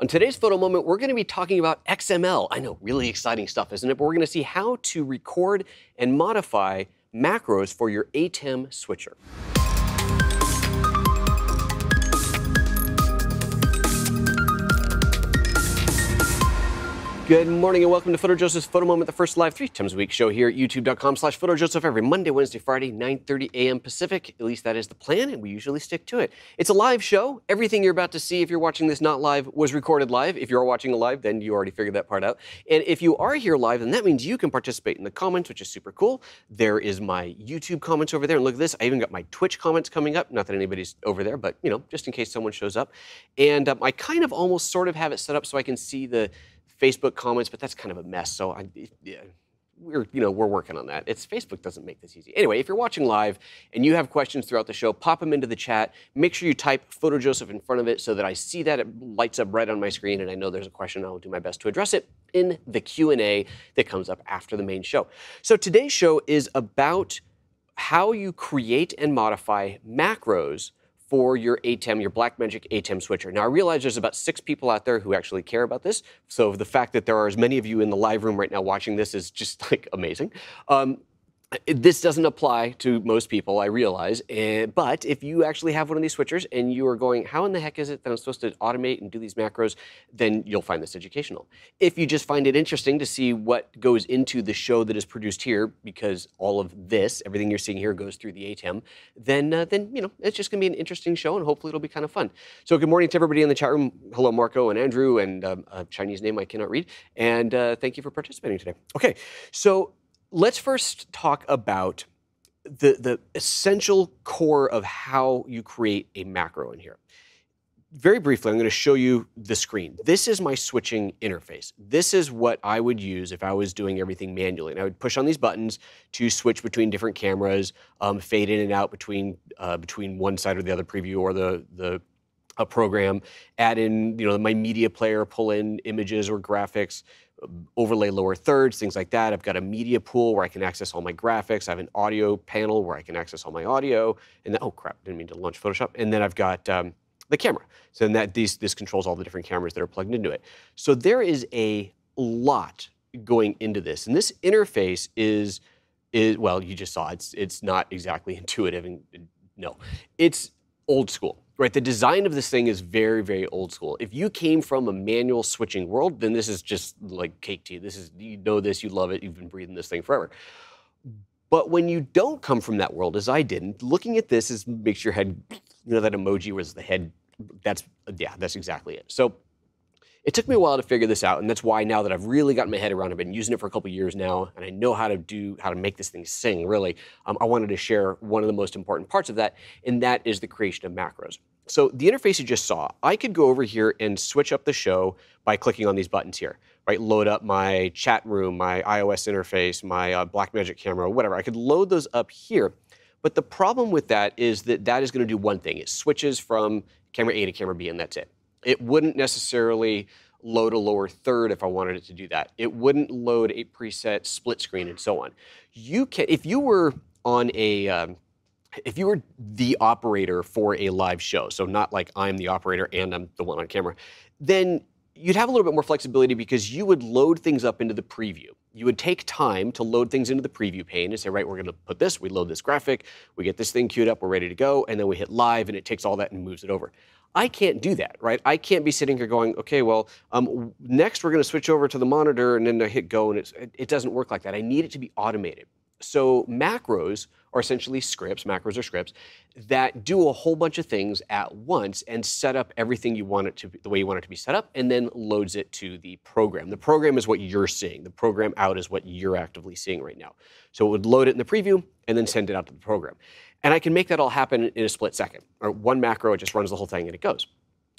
On today's Photo Moment, we're going to be talking about XML. I know, really exciting stuff, isn't it? But we're going to see how to record and modify macros for your ATEM switcher. Good morning and welcome to PhotoJoseph's Photo Moment, the first live 3 times a week show here at youtube.com/PhotoJoseph every Monday, Wednesday, Friday, 9:30 a.m. Pacific. At least that is the plan, and we usually stick to it. It's a live show. Everything you're about to see, if you're watching this not live, was recorded live. If you're watching it live, then you already figured that part out. And if you are here live, then that means you can participate in the comments, which is super cool. There is my YouTube comments over there. And look at this. I even got my Twitch comments coming up. Not that anybody's over there, but, you know, just in case someone shows up. And I kind of almost sort of have it set up so I can see the Facebook comments, but that's kind of a mess. So we're working on that. Facebook doesn't make this easy. Anyway, if you're watching live and you have questions throughout the show, pop them into the chat. Make sure you type PhotoJoseph in front of it so that I see that. It lights up right on my screen, and I know there's a question. I'll do my best to address it in the Q&A that comes up after the main show. So today's show is about how you create and modify macros for your ATEM, your Blackmagic ATEM switcher. Now, I realize there's about 6 people out there who actually care about this, so the fact that there are as many of you in the live room right now watching this is just, like, amazing. This doesn't apply to most people, I realize, but if you actually have one of these switchers and you are going, how in the heck is it that I'm supposed to automate and do these macros, then you'll find this educational. If you just find it interesting to see what goes into the show that is produced here, because all of this, everything you're seeing here, goes through the ATEM, then you know, it's just going to be an interesting show, and hopefully it'll be kind of fun. So good morning to everybody in the chat room. Hello, Marco and Andrew, and a Chinese name I cannot read, and thank you for participating today. Okay, so let's first talk about the essential core of how you create a macro in here. Very briefly, I'm going to show you the screen. This is my switching interface. This is what I would use if I was doing everything manually. And I would push on these buttons to switch between different cameras, fade in and out between one side or the other, preview or a program, add in, you know, my media player, pull in images or graphics, overlay lower thirds, things like that. I've got a media pool where I can access all my graphics. I have an audio panel where I can access all my audio. And then, oh crap, didn't mean to launch Photoshop. And then I've got the camera. So then this controls all the different cameras that are plugged into it. So there is a lot going into this. And this interface is well, you just saw, it's not exactly intuitive, and no, it's old school. Right, the design of this thing is very, very old school. If you came from a manual switching world, then this is just like cake to you. This is, you know this, you love it, you've been breathing this thing forever. But when you don't come from that world, as I didn't, looking at this is makes your head, you know, that emoji was the head. That's exactly it. So it took me a while to figure this out, and that's why now that I've really gotten my head around it, I've been using it for a couple years now, and I know how to make this thing sing, really. I wanted to share one of the most important parts of that, and that is the creation of macros. So the interface you just saw, I could go over here and switch up the show by clicking on these buttons here, right? Load up my chat room, my iOS interface, my Blackmagic camera, whatever. I could load those up here. But the problem with that is that that is going to do one thing. It switches from camera A to camera B, and that's it. It wouldn't necessarily load a lower third if I wanted it to do that. It wouldn't load a preset split screen and so on. You can, if you were on a, if you were the operator for a live show, so not like I'm the operator and I'm the one on camera, then you'd have a little bit more flexibility because you would load things up into the preview. You would take time to load things into the preview pane and say, right, we're going to put this, we load this graphic, we get this thing queued up, we're ready to go, and then we hit live and it takes all that and moves it over. I can't do that, right? I can't be sitting here going, okay, well, next we're going to switch over to the monitor and then I hit go, and it doesn't work like that. I need it to be automated. So macros are essentially scripts, macros are scripts, that do a whole bunch of things at once and set up everything you want it to be, the way you want it to be set up, and then loads it to the program. The program is what you're seeing. The program out is what you're actively seeing right now. So it would load it in the preview and then send it out to the program. And I can make that all happen in a split second. Or one macro, it just runs the whole thing and it goes.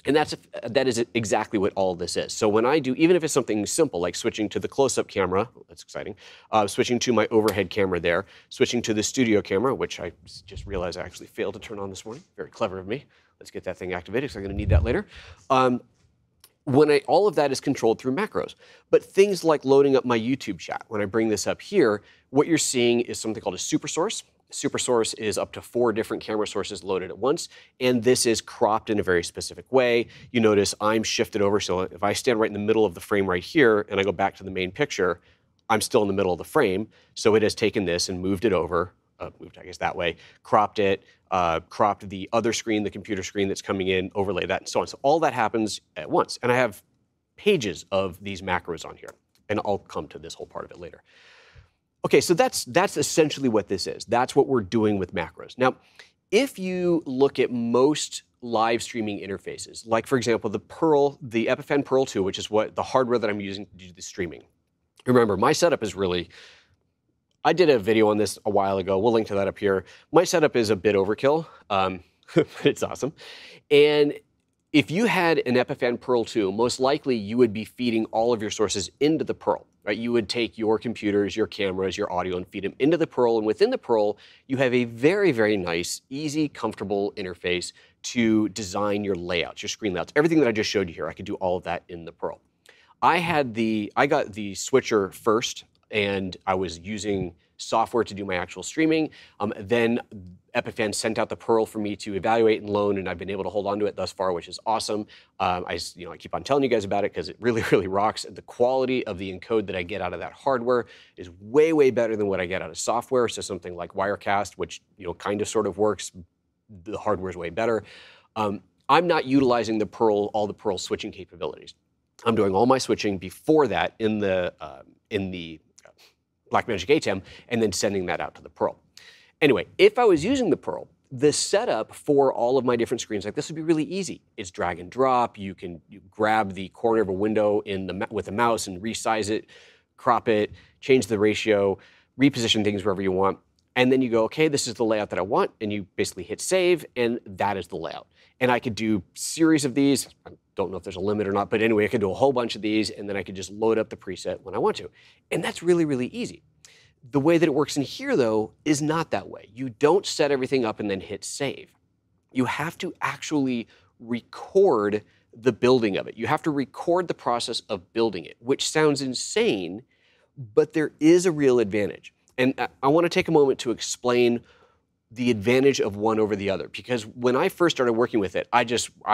And that is exactly what all this is. So when I do, even if it's something simple, like switching to the close-up camera, that's exciting, switching to my overhead camera there, switching to the studio camera, which I just realized I actually failed to turn on this morning. Very clever of me. Let's get that thing activated because I'm going to need that later. All of that is controlled through macros. But things like loading up my YouTube chat, when I bring this up here, what you're seeing is something called a super source. SuperSource is up to 4 different camera sources loaded at once, and this is cropped in a very specific way. You notice I'm shifted over, so if I stand right in the middle of the frame right here and I go back to the main picture, I'm still in the middle of the frame, so it has taken this and moved it over, moved I guess that way, cropped it, cropped the other screen, the computer screen that's coming in, overlay that, and so on. So all that happens at once, and I have pages of these macros on here, and I'll come to this whole part of it later. Okay, so that's essentially what this is. That's what we're doing with macros. Now, if you look at most live streaming interfaces, like for example, the Epiphan Pearl 2, which is what the hardware that I'm using to do the streaming. Remember, my setup is really, I did a video on this a while ago. We'll link to that up here. My setup is a bit overkill, but it's awesome. And if you had an Epiphan Pearl 2, most likely you would be feeding all of your sources into the Pearl. Right, you would take your computers, your cameras, your audio, and feed them into the Pearl. And within the Pearl, you have a very, very nice, easy, comfortable interface to design your layouts, your screen layouts, everything that I just showed you here. I could do all of that in the Pearl. I got the switcher first, and I was using software to do my actual streaming. Then Epiphan sent out the Pearl for me to evaluate and loan, and I've been able to hold on to it thus far, which is awesome. I keep on telling you guys about it because it really, really rocks. The quality of the encode that I get out of that hardware is way, way better than what I get out of software. So something like Wirecast, which kind of sort of works, the hardware is way better. I'm not utilizing the Pearl, all the Pearl switching capabilities. I'm doing all my switching before that in the Blackmagic ATEM, and then sending that out to the Pearl. Anyway, if I was using the Pearl, the setup for all of my different screens like this would be really easy. It's drag and drop. You grab the corner of a window with a mouse and resize it, crop it, change the ratio, reposition things wherever you want. And then you go, okay, this is the layout that I want, and you basically hit save, and that is the layout. And I could do series of these. I don't know if there's a limit or not, but anyway, I could do a whole bunch of these, and then I could just load up the preset when I want to. And that's really, really easy. The way that it works in here, though, is not that way. You don't set everything up and then hit save. You have to actually record the building of it. You have to record the process of building it, which sounds insane, but there is a real advantage. And I want to take a moment to explain the advantage of one over the other, because when I first started working with it, I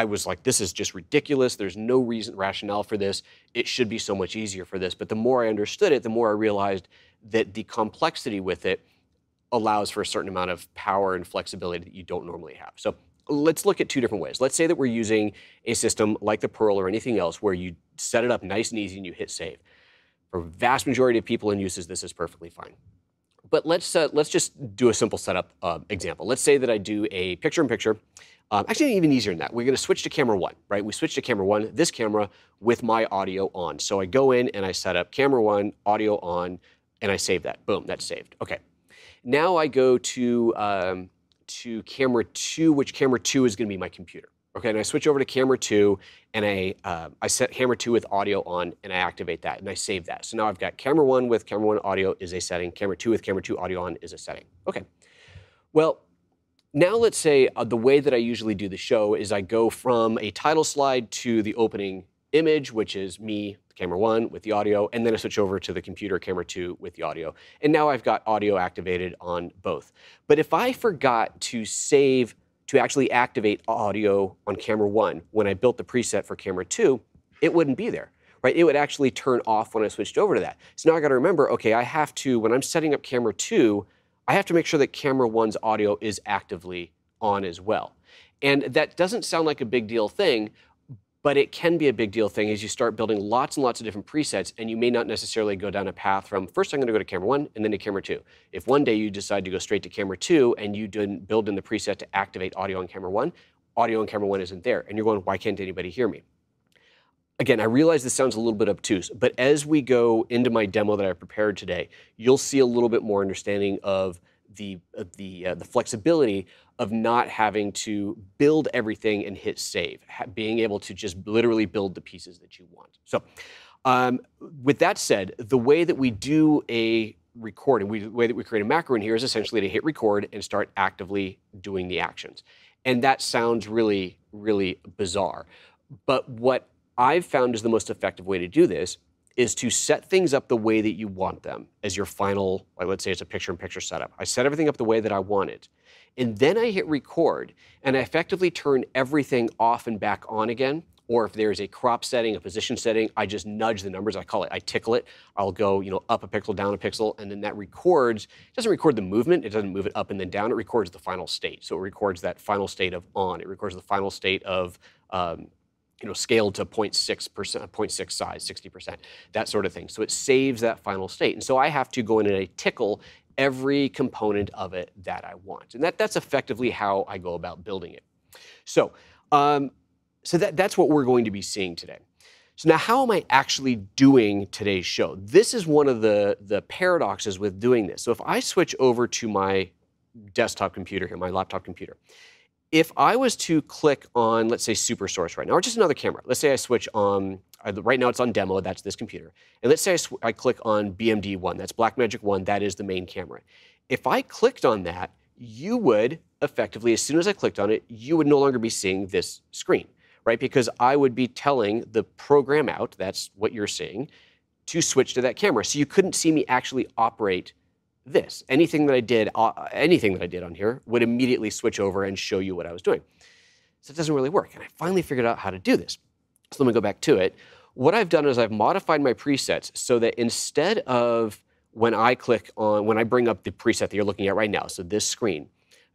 was like, this is just ridiculous. There's no rationale for this. It should be so much easier for this. But the more I understood it, the more I realized that the complexity with it allows for a certain amount of power and flexibility that you don't normally have. So let's look at two different ways. Let's say that we're using a system like the Pearl or anything else where you set it up nice and easy and you hit save. For the vast majority of people in uses, this is perfectly fine. But let's just do a simple setup example. Let's say that I do a picture-in-picture. Actually, even easier than that. We're going to switch to camera one, right? We switch to camera one, this camera, with my audio on. So I go in and I set up camera one, audio on, and I save that. Boom, that's saved. Okay. Now I go to camera two, which camera two is going to be my computer. Okay, and I switch over to camera two, and I set camera two with audio on, and I activate that, and I save that. So now I've got camera one with camera one audio is a setting, camera two with camera two audio on is a setting. Okay, well, now let's say the way that I usually do the show is I go from a title slide to the opening image, which is me, camera one, with the audio, and then I switch over to the computer, camera two, with the audio. And now I've got audio activated on both. But if I forgot to save to actually activate audio on camera one, when I built the preset for camera two, it wouldn't be there, right? It would actually turn off when I switched over to that. So now I gotta remember, okay, I have to, when I'm setting up camera two, I have to make sure that camera one's audio is actively on as well. And that doesn't sound like a big deal thing, but it can be a big deal thing as you start building lots and lots of different presets, and you may not necessarily go down a path from, first I'm going to go to camera one and then to camera two. If one day you decide to go straight to camera two and you didn't build in the preset to activate audio on camera one, audio on camera one isn't there, and you're going, why can't anybody hear me? Again, I realize this sounds a little bit obtuse, but as we go into my demo that I prepared today, you'll see a little bit more understanding of the flexibility of not having to build everything and hit save, being able to just literally build the pieces that you want. So with that said, the way that we do a recording, the way that we create a macro in here is essentially to hit record and start actively doing the actions. And that sounds really, really bizarre. But what I've found is the most effective way to do this is to set things up the way that you want them as your final, like let's say it's a picture-in-picture setup. I set everything up the way that I want it. And then I hit record, and I effectively turn everything off and back on again. Or if there's a crop setting, a position setting, I just nudge the numbers. I call it, I tickle it. I'll go, you know, up a pixel, down a pixel, and then that records. It doesn't record the movement. It doesn't move it up and then down. It records the final state. So it records that final state of on. It records the final state of, you know, scaled to 0.6%, 0.6 size, 60%, that sort of thing. So it saves that final state. And so I have to go in and I tickle every component of it that I want. And that's effectively how I go about building it. So, that's what we're going to be seeing today. So now how am I actually doing today's show? This is one of the paradoxes with doing this. So if I switch over to my desktop computer here, my laptop computer, if I was to click on, let's say, SuperSource right now, or just another camera, let's say I switch on, right now it's on demo, that's this computer, and let's say I click on BMD1, that's Blackmagic 1, that is the main camera. If I clicked on that, you would effectively, as soon as I clicked on it, you would no longer be seeing this screen, right? Because I would be telling the program out, that's what you're seeing, to switch to that camera. So you couldn't see me actually operate this. Anything that I did on here would immediately switch over and show you what I was doing. So it doesn't really work. And I finally figured out how to do this. So let me go back to it. What I've done is I've modified my presets so that instead of when I click on, when I bring up the preset that you're looking at right now, so this screen,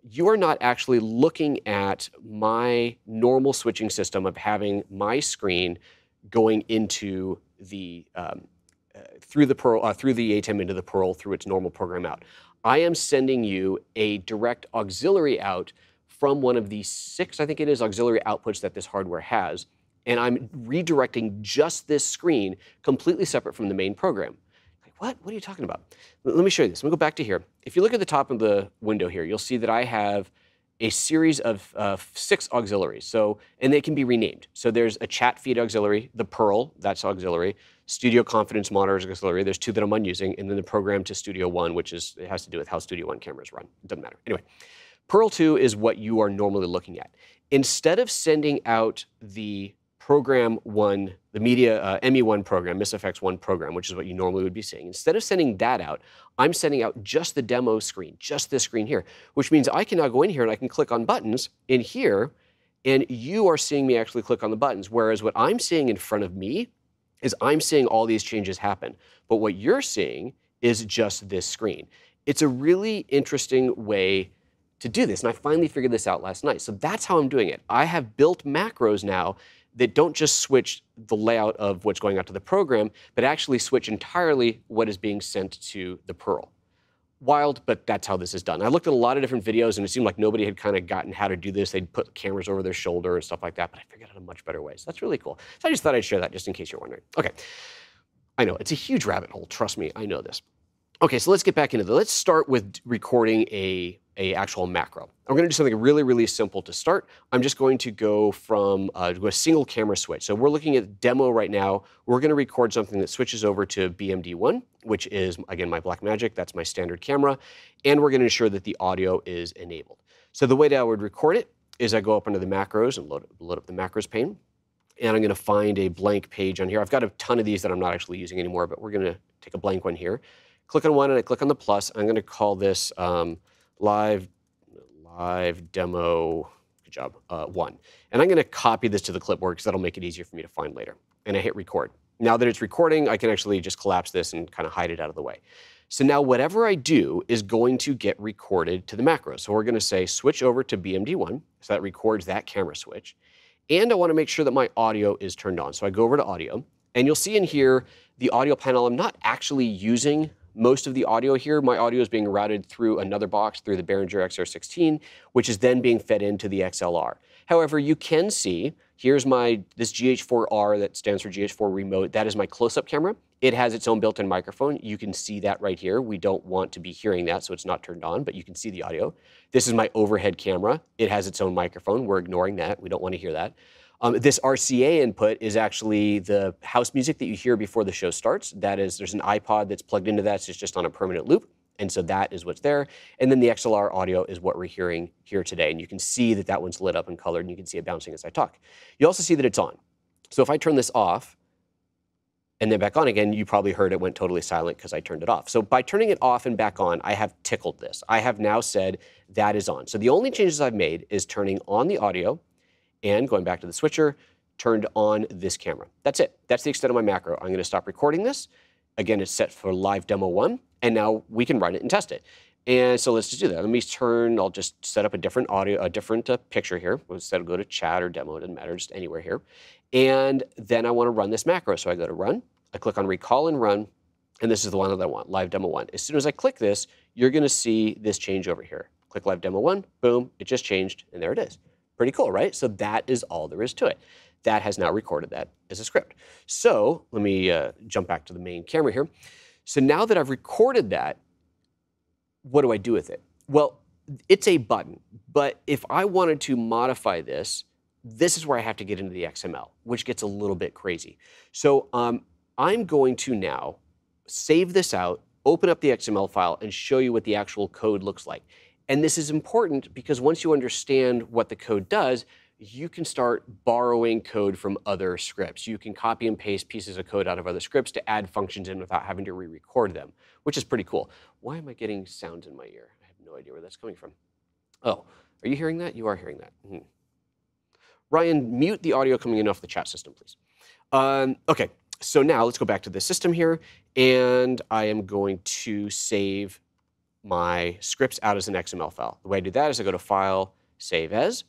you are not actually looking at my normal switching system of having my screen going into the, through the ATEM into the Pearl through its normal program out. I am sending you a direct auxiliary out from one of the 6, I think it is, auxiliary outputs that this hardware has, and I'm redirecting just this screen completely separate from the main program. What? What are you talking about? Let me show you this. Let me go back to here. If you look at the top of the window here, you'll see that I have a series of 6 auxiliaries. So, and they can be renamed. So there's a chat feed auxiliary, the Pearl, that's auxiliary, Studio Confidence Monitors auxiliary. There's 2 that I'm unusing, and then the program to Studio One, which is, it has to do with how Studio One cameras run. It doesn't matter. Anyway, Pearl 2 is what you are normally looking at. Instead of sending out the Program 1, the media ME1 program, MisFX1 program, which is what you normally would be seeing. Instead of sending that out, I'm sending out just the demo screen, just this screen here, which means I can now go in here and I can click on buttons in here, and you are seeing me actually click on the buttons, whereas what I'm seeing in front of me is I'm seeing all these changes happen. But what you're seeing is just this screen. It's a really interesting way to do this, and I finally figured this out last night. So that's how I'm doing it. I have built macros now that don't just switch the layout of what's going out to the program, but actually switch entirely what is being sent to the Pearl. Wild, but that's how this is done. I looked at a lot of different videos, and it seemed like nobody had kind of gotten how to do this. They'd put cameras over their shoulder and stuff like that, but I figured out a much better way. So that's really cool. So I just thought I'd share that just in case you're wondering. Okay, I know, it's a huge rabbit hole. Trust me, I know this. Okay, so let's get back into it. Let's start with recording a actual macro. I'm going to do something really, really simple to start. I'm just going to go from a single camera switch. So we're looking at demo right now. We're going to record something that switches over to BMD1, which is, again, my Blackmagic. That's my standard camera. And we're going to ensure that the audio is enabled. So the way that I would record it is I go up under the macros and load up the macros pane. And I'm going to find a blank page on here. I've got a ton of these that I'm not actually using anymore, but we're going to take a blank one here. Click on one, and I click on the plus. I'm going to call this live demo, good job, 1. And I'm going to copy this to the clipboard because that'll make it easier for me to find later. And I hit record. Now that it's recording, I can actually just collapse this and kind of hide it out of the way. So now whatever I do is going to get recorded to the macro. So we're going to say switch over to BMD1, so that records that camera switch. And I want to make sure that my audio is turned on. So I go over to audio, and you'll see in here the audio panel. I'm not actually using most of the audio here. My audio is being routed through another box, through the Behringer XR16, which is then being fed into the XLR. However, you can see, here's this GH4R, that stands for GH4 remote. That is my close-up camera. It has its own built-in microphone. You can see that right here. We don't want to be hearing that, so it's not turned on, but you can see the audio. This is my overhead camera. It has its own microphone. We're ignoring that. We don't want to hear that. This RCA input is actually the house music that you hear before the show starts. That is, there's an iPod that's plugged into that. So it's just on a permanent loop. And so that is what's there. And then the XLR audio is what we're hearing here today. And you can see that that one's lit up and colored, and you can see it bouncing as I talk. You also see that it's on. So if I turn this off, and then back on again, you probably heard it went totally silent because I turned it off. So by turning it off and back on, I have tickled this. I have now said that is on. So the only changes I've made is turning on the audio and going back to the switcher, turned on this camera. That's it. That's the extent of my macro. I'm going to stop recording this. Again, it's set for live demo 1, and now we can run it and test it. And so let's just do that. Let me turn, I'll just set up a different audio, a different picture here. Instead of go to chat or demo, it doesn't matter, just anywhere here. And then I want to run this macro. So I go to run, I click on recall and run, and this is the one that I want, live demo 1. As soon as I click this, you're going to see this change over here. Click live demo 1, boom, it just changed, and there it is. Pretty cool, right? So that is all there is to it. That has now recorded that as a script. So let me jump back to the main camera here. So now that I've recorded that, what do I do with it? Well, it's a button, but if I wanted to modify this, this is where I have to get into the XML, which gets a little bit crazy. So I'm going to now save this out, open up the XML file, and show you what the actual code looks like. And this is important because once you understand what the code does, you can start borrowing code from other scripts. You can copy and paste pieces of code out of other scripts to add functions in without having to re-record them, which is pretty cool. Why am I getting sounds in my ear? I have no idea where that's coming from. Oh, are you hearing that? You are hearing that. Mm-hmm. Ryan, mute the audio coming in off the chat system, please. Okay, so now let's go back to the system here, and I am going to save my scripts out as an XML file. The way I do that is I go to File, Save As.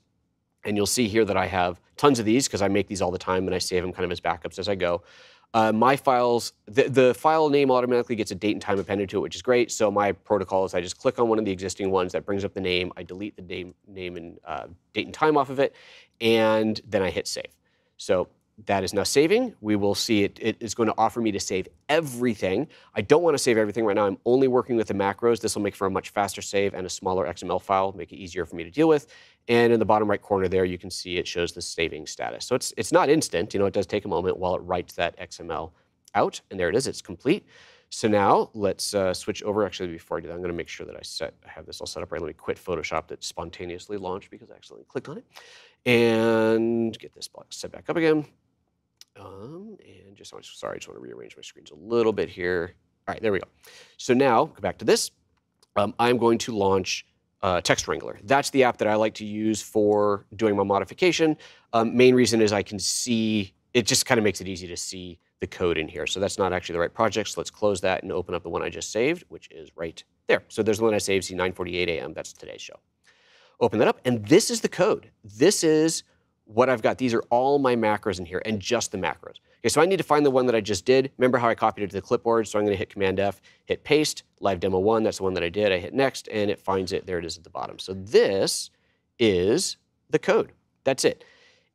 And you'll see here that I have tons of these because I make these all the time and I save them kind of as backups as I go. My files, the file name automatically gets a date and time appended to it, which is great. So my protocol is I just click on one of the existing ones that brings up the name. I delete the name and date and time off of it, and then I hit save. So that is now saving. We will see it is going to offer me to save everything. I don't want to save everything right now. I'm only working with the macros. This will make for a much faster save and a smaller XML file, make it easier for me to deal with. And in the bottom right corner there, you can see it shows the saving status. So it's not instant. You know, it does take a moment while it writes that XML out. And there it is. It's complete. So now let's switch over. Actually, before I do that, I'm going to make sure that I have this all set up right. Let me quit Photoshop that spontaneously launched because I accidentally clicked on it. And get this box set back up again. And just, sorry, I just want to rearrange my screens a little bit here. All right, there we go. So now, go back to this. I'm going to launch Text Wrangler. That's the app that I like to use for doing my modification. Main reason is I can see, it just kind of makes it easy to see the code in here. So that's not actually the right project. So let's close that and open up the one I just saved, which is right there. So there's the one I saved, see, 9:48 a.m. That's today's show. Open that up, and this is the code. This is what I've got. These are all my macros in here, and just the macros. Okay, so I need to find the one that I just did. Remember how I copied it to the clipboard, so I'm going to hit Command-F, hit Paste, Live Demo 1, that's the one that I did. I hit Next, and it finds it. There it is at the bottom. So this is the code. That's it.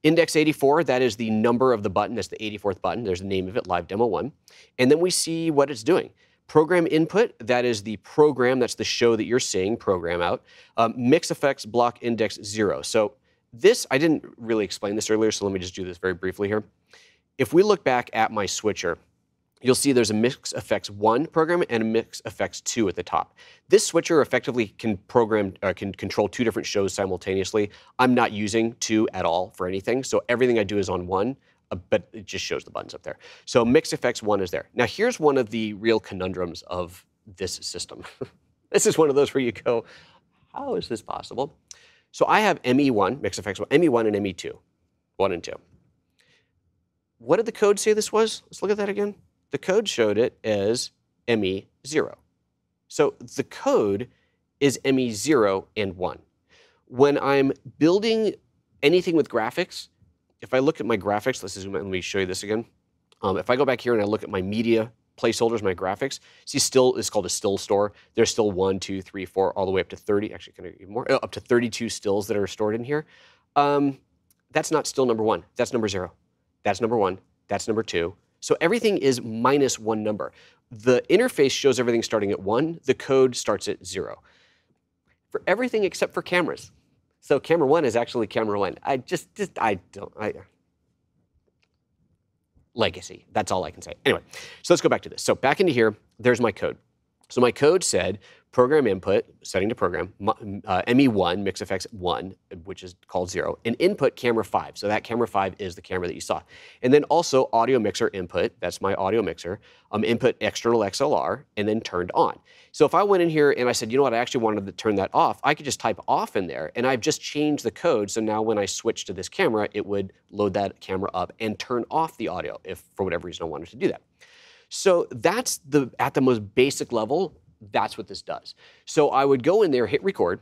Index 84, that is the number of the button. That's the 84th button. There's the name of it, Live Demo 1. And then we see what it's doing. Program input, that is the program. That's the show that you're seeing, program out. Mix effects, block index 0. So this, I didn't really explain this earlier, so let me just do this very briefly here. If we look back at my switcher, you'll see there's a mix effects 1 program and a mix effects 2 at the top. This switcher effectively can program, can control 2 different shows simultaneously. I'm not using 2 at all for anything, so everything I do is on 1, but it just shows the buttons up there. So mix effects 1 is there. Now here's one of the real conundrums of this system. This is one of those where you go, how is this possible? So I have ME1, mix effects 1, ME1 and ME2, 1 and 2. What did the code say this was? Let's look at that again. The code showed it as ME0. So the code is ME0 and 1. When I'm building anything with graphics, if I look at my graphics, let's zoom in, let me show you this again. If I go back here and I look at my media placeholders, my graphics, see still, it's called a still store. There's still 1, 2, 3, 4, all the way up to 30, actually can I even more, up to 32 stills that are stored in here. That's not still number 1, that's number 0. That's number 1, that's number 2. So everything is minus 1 number. The interface shows everything starting at 1, the code starts at 0. For everything except for cameras. So camera 1 is actually camera 1. I don't. Legacy, that's all I can say. Anyway, so let's go back to this. So back into here, there's my code. So my code said program input, setting to program, ME1, MixFX1, which is called 0, and input camera 5. So that camera 5 is the camera that you saw. And then also audio mixer input, that's my audio mixer, input external XLR, and then turned on. So if I went in here and I said, you know what, I actually wanted to turn that off, I could just type off in there, and I've just changed the code, so now when I switch to this camera, it would load that camera up and turn off the audio if for whatever reason I wanted to do that. So that's the, at the most basic level, that's what this does. So I would go in there, hit record,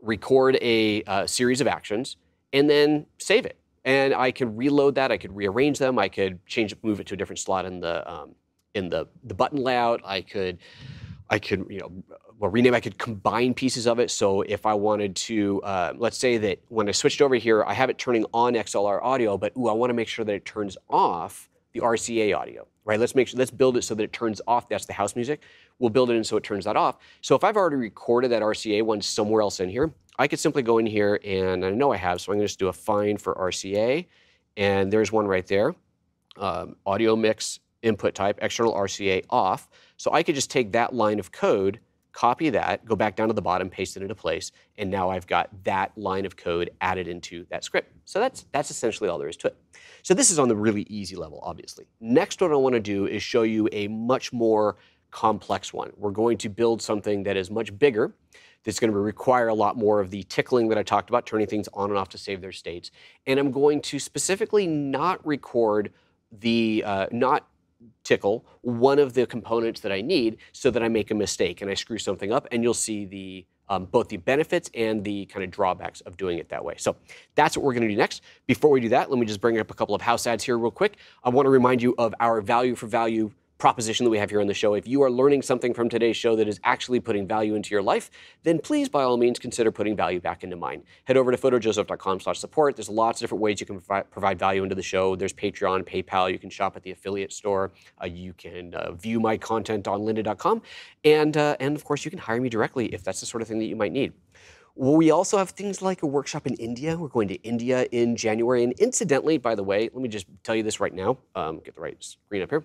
record a series of actions, and then save it. And I could reload that. I could rearrange them. I could change it, move it to a different slot in the button layout. I could rename. I could combine pieces of it. So if I wanted to, let's say that when I switched over here, I have it turning on XLR audio, but ooh, I want to make sure that it turns off the RCA audio. Right, let's make sure, let's build it so that it turns off. That's the house music. We'll build it in so it turns that off. So if I've already recorded that RCA one somewhere else in here, I could simply go in here, and I know I have, so I'm going to just do a find for RCA. And there's one right there. Audio mix input type, external RCA off. So I could just take that line of code, copy that, go back down to the bottom, paste it into place, and now I've got that line of code added into that script. So that's essentially all there is to it. So this is on the really easy level, obviously. Next, what I want to do is show you a much more complex one. We're going to build something that is much bigger, that's going to require a lot more of the tickling that I talked about, turning things on and off to save their states. And I'm going to specifically not record the, not tickle one of the components that I need so that I make a mistake and I screw something up, and you'll see the both the benefits and the kind of drawbacks of doing it that way. So that's what we're going to do next. Before we do that, let me just bring up a couple of house ads here real quick. I want to remind you of our value for value proposition that we have here on the show. If you are learning something from today's show that is actually putting value into your life, then please, by all means, consider putting value back into mine. Head over to photojoseph.com/support. There's lots of different ways you can provide value into the show. There's Patreon, PayPal. You can shop at the affiliate store. You can view my content on lynda.com. And of course, you can hire me directly if that's the sort of thing that you might need. We also have things like a workshop in India. We're going to India in January. And incidentally, by the way, let me just tell you this right now. Get the right screen up here.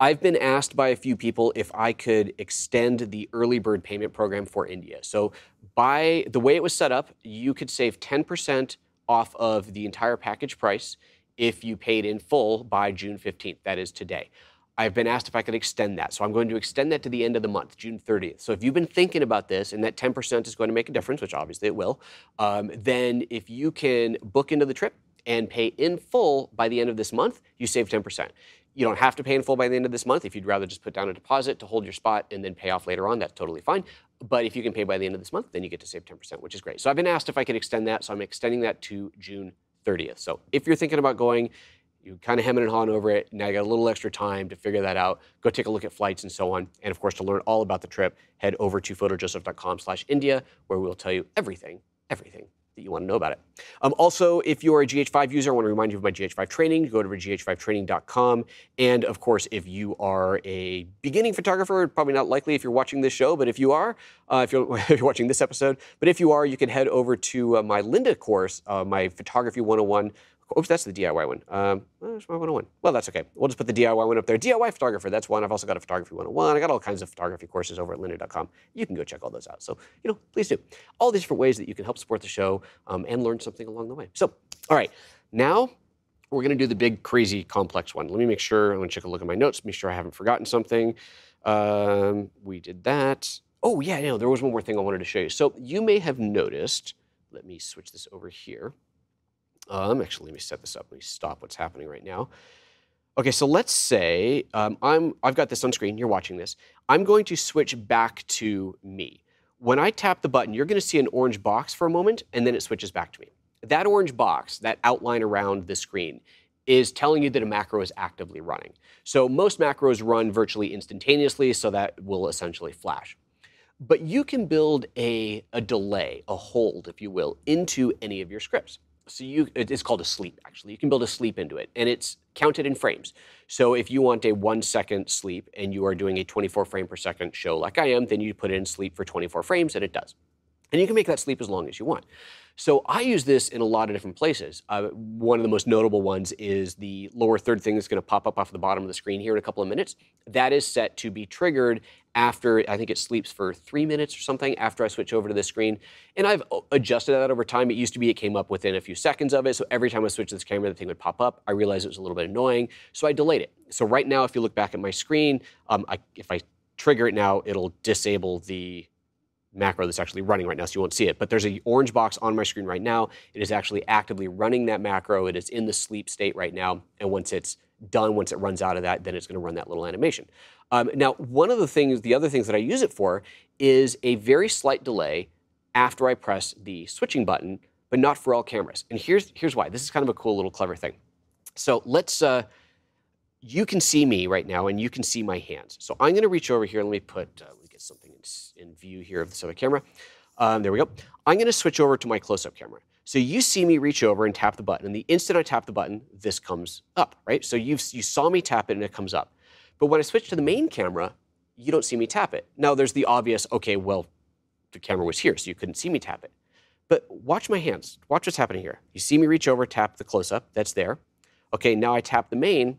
I've been asked by a few people if I could extend the early bird payment program for India. So by the way it was set up, you could save 10% off of the entire package price if you paid in full by June 15th. That is today. I've been asked if I could extend that. So I'm going to extend that to the end of the month, June 30th. So if you've been thinking about this and that 10% is going to make a difference, which obviously it will, then if you can book into the trip and pay in full by the end of this month, you save 10%. You don't have to pay in full by the end of this month. If you'd rather just put down a deposit to hold your spot and then pay off later on, that's totally fine. But if you can pay by the end of this month, then you get to save 10%, which is great. So I've been asked if I could extend that, so I'm extending that to June 30th. So if you're thinking about going, you're kind of hemming and hawing over it, now you got a little extra time to figure that out, go take a look at flights and so on. And of course, to learn all about the trip, head over to photojoseph.com/India, where we'll tell you everything that you want to know about it. Also, if you're a GH5 user, I want to remind you of my GH5 training. Go to gh5training.com. And of course, if you are a beginning photographer, probably not likely if you're watching this show, but if you are, if you're watching this episode, but if you are, you can head over to my Lynda course, my Photography 101. Oops, that's the DIY one. That's my 101. Well, that's okay. We'll just put the DIY one up there. DIY photographer, that's one. I've also got a photography 101. I got all kinds of photography courses over at lynda.com. You can go check all those out. So, please do. All these different ways that you can help support the show and learn something along the way. So, all right. Now, we're going to do the big, crazy, complex one. Let me make sure. I'm going to take a look at my notes, make sure I haven't forgotten something. We did that. Oh, yeah, no, there was one more thing I wanted to show you. So, you may have noticed. Let me switch this over here. Actually, let me set this up. Let me stop what's happening right now. Okay, so let's say I've got this on screen. You're watching this. I'm going to switch back to me. When I tap the button, you're going to see an orange box for a moment, and then it switches back to me. That orange box, that outline around the screen, is telling you that a macro is actively running. So most macros run virtually instantaneously, so that will essentially flash. But you can build a delay, a hold, if you will, into any of your scripts. So it's called a sleep, actually. You can build a sleep into it, and it's counted in frames. So if you want a 1-second sleep and you are doing a 24 frame per second show like I am, then you put in sleep for 24 frames, and it does. And you can make that sleep as long as you want. So I use this in a lot of different places. One of the most notable ones is the lower third thing that's going to pop up off the bottom of the screen here in a couple of minutes. That is set to be triggered after, I think it sleeps for 3 minutes or something after I switch over to this screen. And I've adjusted that over time. It used to be it came up within a few seconds of it. So every time I switched to this camera, the thing would pop up. I realized it was a little bit annoying. So I delayed it. So right now, if you look back at my screen, if I trigger it now, it'll disable the macro that's actually running right now, so you won't see it. But there's an orange box on my screen right now. It is actually actively running that macro. It is in the sleep state right now. And once it's done, once it runs out of that, then it's going to run that little animation. Now, one of the things, the other things that I use it for is a very slight delay after I press the switching button, but not for all cameras. And here's why. This is kind of a cool little clever thing. So let's, you can see me right now, and you can see my hands. So I'm going to reach over here. Let me put, let's get something in view here of this other camera. There we go. I'm going to switch over to my close-up camera. So you see me reach over and tap the button. And the instant I tap the button, this comes up, right? So you saw me tap it, and it comes up. But when I switch to the main camera, you don't see me tap it. Now, there's the obvious, OK, well, the camera was here, so you couldn't see me tap it. But watch my hands. Watch what's happening here. You see me reach over, tap the close-up. That's there. OK, now I tap the main.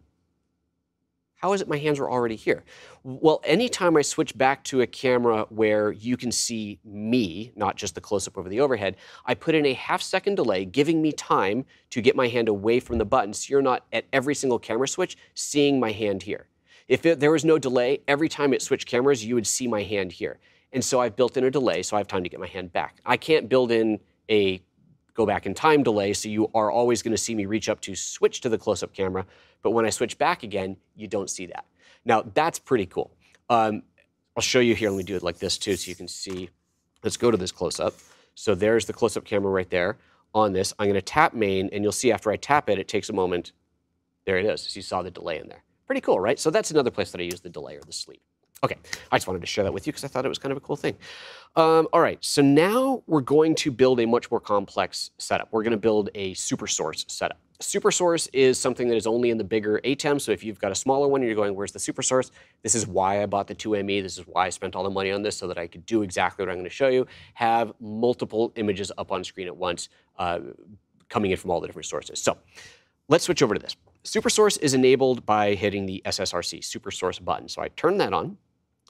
How is it my hands were already here? Well, anytime I switch back to a camera where you can see me, not just the close-up over the overhead, I put in a half-second delay, giving me time to get my hand away from the button, so you're not at every single camera switch seeing my hand here. If there was no delay, every time it switched cameras, you would see my hand here. And so I've built in a delay, so I have time to get my hand back. I can't build in a go back in time delay, so you are always going to see me reach up to switch to the close-up camera. But when I switch back again, you don't see that. Now, that's pretty cool. I'll show you here. Let me do it like this, too, so you can see. Let's go to this close-up. So there's the close-up camera right there on this. I'm going to tap main, and you'll see after I tap it, it takes a moment. There it is. So you saw the delay in there. Pretty cool, right? So that's another place that I use the delay or the sleep. OK, I just wanted to share that with you because I thought it was kind of a cool thing. All right, so now we're going to build a much more complex setup. We're going to build a super source setup. Super source is something that is only in the bigger ATEM. So if you've got a smaller one and you're going, where's the super source? This is why I bought the 2ME. This is why I spent all the money on this, so that I could do exactly what I'm going to show you, have multiple images up on screen at once coming in from all the different sources. So let's switch over to this. Super source is enabled by hitting the SSRC, super source button. So I turn that on.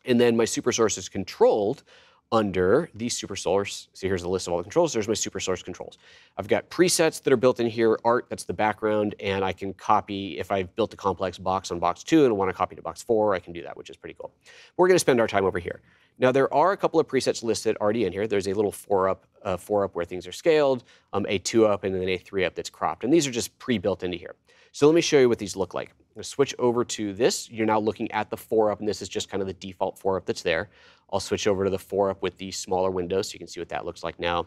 And then my super source is controlled under the super source. So here's the list of all the controls. There's my super source controls. I've got presets that are built in here, art, that's the background. And I can copy, if I've built a complex box on box 2 and want to copy to box 4, I can do that, which is pretty cool. We're going to spend our time over here. Now, there are a couple of presets listed already in here. There's a little 4-up where things are scaled, a 2-up, and then a 3-up that's cropped. And these are just pre-built into here. So let me show you what these look like. I'm going to switch over to this. You're now looking at the 4-up, and this is just kind of the default 4-up that's there. I'll switch over to the 4-up with the smaller window, so you can see what that looks like now.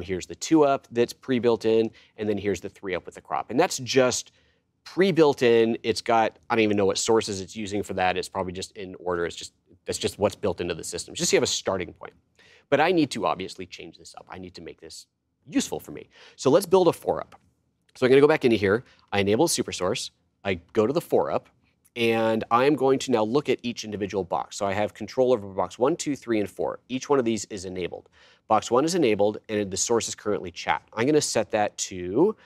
Here's the 2-up that's pre-built in, and then here's the 3-up with the crop. And that's just pre-built in. It's got, I don't even know what sources it's using for that. It's probably just in order. It's just, that's just what's built into the system, just so you have a starting point. But I need to obviously change this up. I need to make this useful for me. So let's build a 4-up. So I'm going to go back into here. I enable super source. I go to the 4-up, and I'm going to now look at each individual box. So I have control over box 1, 2, 3, and 4. Each one of these is enabled. Box 1 is enabled, and the source is currently chat. I'm going to set that to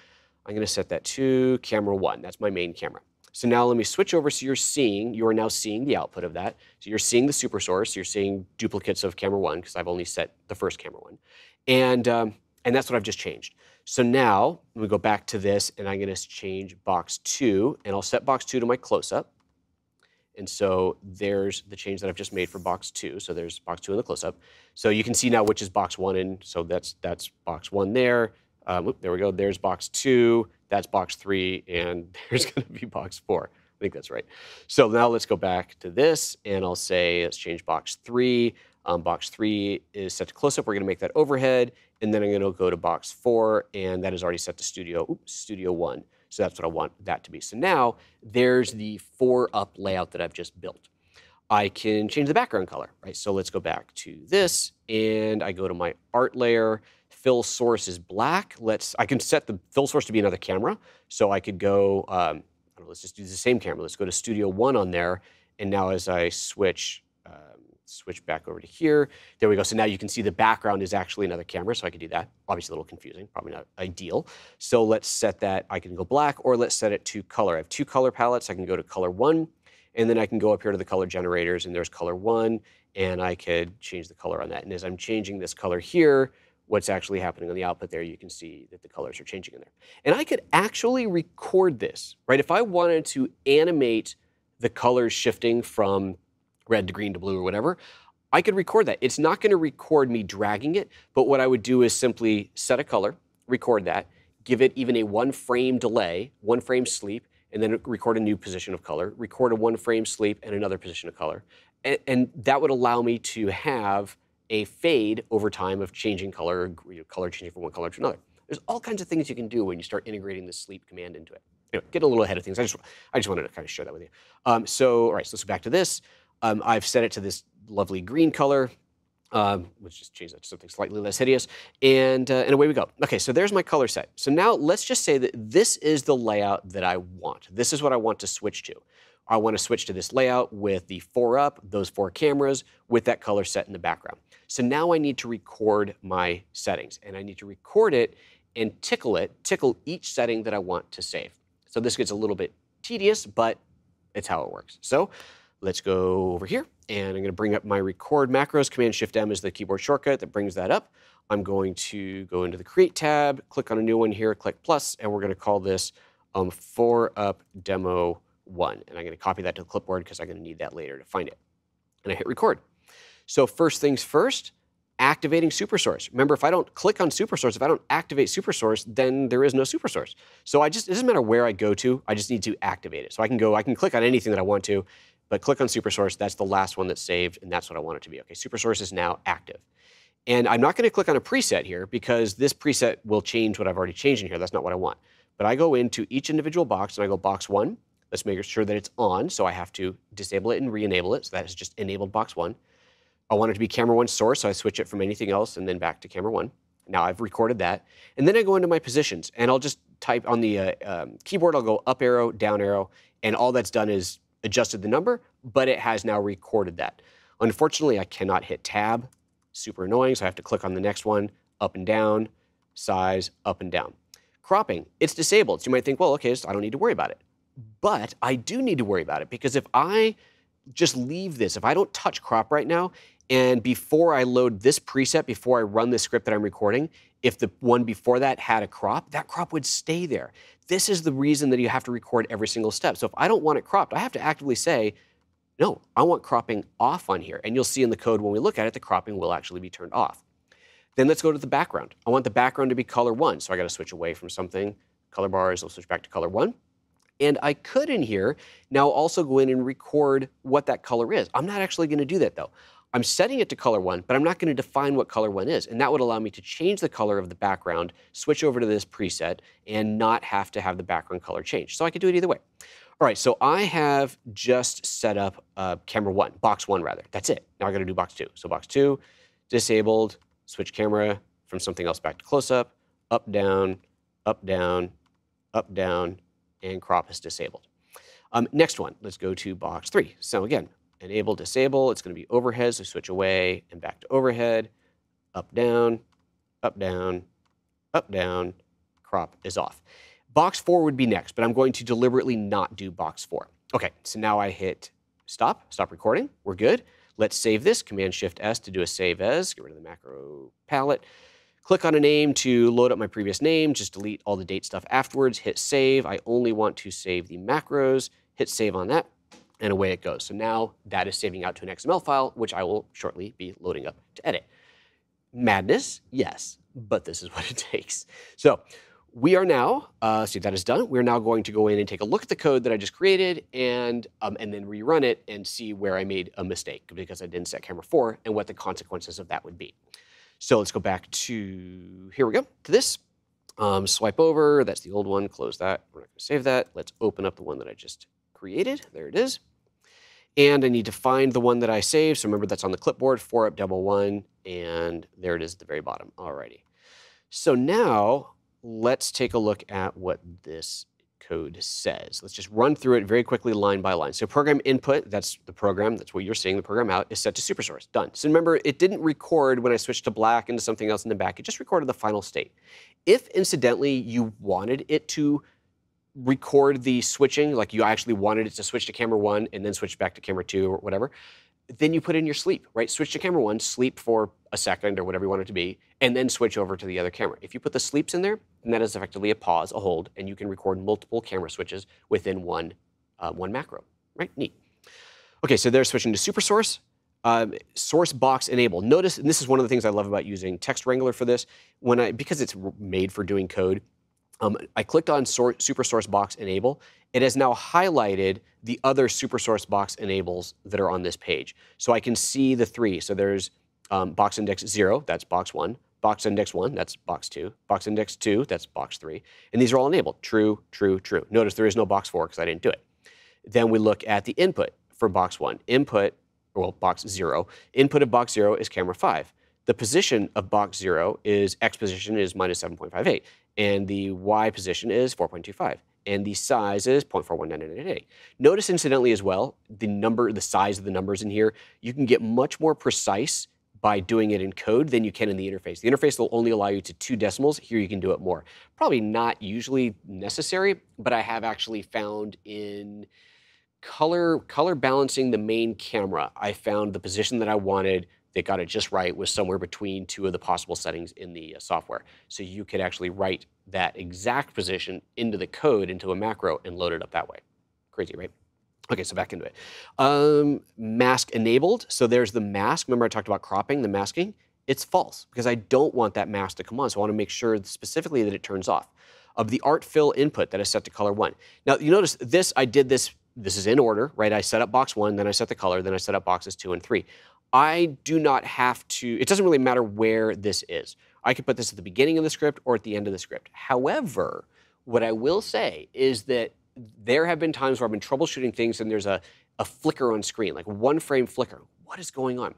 camera 1. That's my main camera. So now let me switch over, so you are now seeing the output of that. So you're seeing the super source. You're seeing duplicates of camera 1, because I've only set the first camera 1. And that's what I've just changed. So now we go back to this, and I'm going to change box 2, and I'll set box 2 to my close-up. And so there's the change that I've just made for box 2. So there's box 2 in the close-up. So you can see now which is box 1, and so that's box 1 there. There we go. There's box 2. That's box 3, and there's going to be box 4. I think that's right. So now let's go back to this, and I'll say let's change box 3. Box 3 is set to close-up. We're going to make that overhead. And then I'm going to go to box 4, and that is already set to studio 1. So that's what I want that to be. So now there's the 4-up layout that I've just built. I can change the background color, right? So let's go back to this, and I go to my art layer. Fill source is black. I can set the fill source to be another camera. So I could go, let's just do the same camera. Let's go to studio 1 on there. And now as I switch back over to here. There we go. So now you can see the background is actually another camera, so I can do that. Obviously a little confusing, probably not ideal. So let's set that. I can go black, or let's set it to color. I have two color palettes. I can go to color 1, And then I can go up here to the color generators, and there's color one, and I could change the color on that. And as I'm changing this color here, what's actually happening on the output there, you can see that the colors are changing in there. And I could actually record this, right? If I wanted to animate the colors shifting from red to green to blue or whatever, I could record that. It's not going to record me dragging it, but what I would do is simply set a color, record that, give it even a one-frame delay, one-frame sleep, and then record a new position of color, record a one-frame sleep and another position of color. And that would allow me to have a fade over time of changing color, you know, color changing from one color to another. There's all kinds of things you can do when you start integrating the sleep command into it. Anyway, get a little ahead of things. I just wanted to kind of share that with you. All right, so let's go back to this. I've set it to this lovely green color. Let's just change that to something slightly less hideous. And away we go. Okay, so there's my color set. So now let's just say that this is the layout that I want. This is what I want to switch to. I want to switch to this layout with the 4 up, those 4 cameras, with that color set in the background. So now I need to record my settings, and I need to record it, tickle each setting that I want to save. So this gets a little bit tedious, but it's how it works. So let's go over here, and I'm going to bring up my record macros. Command-Shift-M is the keyboard shortcut that brings that up. I'm going to go into the Create tab, click on a new one here, click plus, and we're going to call this 4 up demo 1. And I'm going to copy that to the clipboard because I'm going to need that later to find it. And I hit record. So first things first, activating SuperSource. Remember, if I don't click on SuperSource, if I don't activate SuperSource, then there is no SuperSource. So it doesn't matter where I go to, I just need to activate it. So I can click on anything that I want to, but click on SuperSource, that's the last one that's saved, and that's what I want it to be. Okay, SuperSource is now active. And I'm not going to click on a preset here because this preset will change what I've already changed in here. That's not what I want. But I go into each individual box, and I go box 1. Let's make sure that it's on, so I have to disable it and re-enable it. So that is just enabled box 1. I want it to be camera 1 source, so I switch it from anything else and then back to camera 1. Now I've recorded that. And then I go into my positions, and I'll just type on the keyboard, I'll go up arrow, down arrow, and all that's done is adjusted the number, but it has now recorded that. Unfortunately, I cannot hit tab. Super annoying, so I have to click on the next one, up and down, size, up and down. Cropping, it's disabled. So you might think, well, okay, so I don't need to worry about it. But I do need to worry about it, because if I just leave this, if I don't touch crop right now, and before I load this preset, before I run this script that I'm recording, if the one before that had a crop, that crop would stay there. This is the reason that you have to record every single step. So if I don't want it cropped, I have to actively say, no, I want cropping off on here. And you'll see in the code when we look at it, the cropping will actually be turned off. Then let's go to the background. I want the background to be color 1, so I got to switch away from something. Color bars, I'll switch back to color 1. And I could in here now also go in and record what that color is. I'm not actually going to do that, though. I'm setting it to color 1, but I'm not going to define what color 1 is. And that would allow me to change the color of the background, switch over to this preset, and not have to have the background color change. So I could do it either way. All right, so I have just set up camera 1, box 1 rather. That's it. Now I got to do box 2. So box 2, disabled, switch camera from something else back to close-up, up, down, up, down, up, down, and crop is disabled. Next one, let's go to box 3. So again, enable, disable, it's going to be overhead, so switch away and back to overhead, up, down, up, down, up, down, crop is off. Box 4 would be next, but I'm going to deliberately not do box 4. Okay, so now I hit stop recording, we're good. Let's save this, Command-Shift-S to do a save as, get rid of the macro palette. Click on a name to load up my previous name, just delete all the date stuff afterwards, hit save. I only want to save the macros, hit save on that, and away it goes. So now that is saving out to an XML file, which I will shortly be loading up to edit. Madness? Yes, but this is what it takes. So we are now, see that is done, we're now going to go in and take a look at the code that I just created and then rerun it and see where I made a mistake because I didn't set camera 4 and what the consequences of that would be. So let's go back to, here we go, to this. Swipe over, that's the old one, close that. We're not going to save that. Let's open up the one that I just created. There it is. And I need to find the one that I saved. So remember, that's on the clipboard, 4 up, demo 1, and there it is at the very bottom. Alrighty. So now let's take a look at what this code says. Let's just run through it very quickly, line by line. So program input, that's the program, that's what you're seeing, the program out, is set to SuperSource, done. So remember, it didn't record when I switched to black into something else in the back, it just recorded the final state. If, incidentally, you wanted it to record the switching, like you actually wanted it to switch to camera one and then switch back to camera two or whatever, then you put in your sleep, right? Switch to camera one, sleep for a second or whatever you want it to be, and then switch over to the other camera. If you put the sleeps in there, then that is effectively a pause, a hold, and you can record multiple camera switches within one macro, right? Neat. Okay, so they're switching to super source. Source box enable. Notice, and this is one of the things I love about using Text Wrangler for this, because it's made for doing code, I clicked on super source box enable. It has now highlighted the other super source box enables that are on this page. So I can see the three. So there's box index 0, that's box 1, box index 1, that's box 2, box index 2, that's box 3. And these are all enabled, true, true, true. Notice there is no box 4 because I didn't do it. Then we look at the input for box 1. Input, well, box 0. Input of box 0 is camera 5. The position of box 0 is X position is -7.58. And the Y position is 4.25. And the size is 0.419988. Notice, incidentally, as well, the number, the size of the numbers in here, you can get much more precise by doing it in code than you can in the interface. The interface will only allow you to 2 decimals. Here you can do it more. Probably not usually necessary, but I have actually found in color balancing the main camera, I found the position that I wanted, that got it just right, was somewhere between 2 of the possible settings in the software. So you could actually write that exact position into the code, into a macro, and load it up that way. Crazy, right? Okay, so back into it. Mask enabled. So there's the mask. Remember I talked about cropping, the masking? It's false, because I don't want that mask to come on, so I want to make sure specifically that it turns off. Of the art fill input, that is set to color 1. Now, you notice this, I did this, this is in order, right? I set up box 1, then I set the color, then I set up boxes 2 and 3. I do not have to, it doesn't really matter where this is. I could put this at the beginning of the script or at the end of the script. However, what I will say is that there have been times where I've been troubleshooting things and there's a flicker on screen, like 1 frame flicker. What is going on?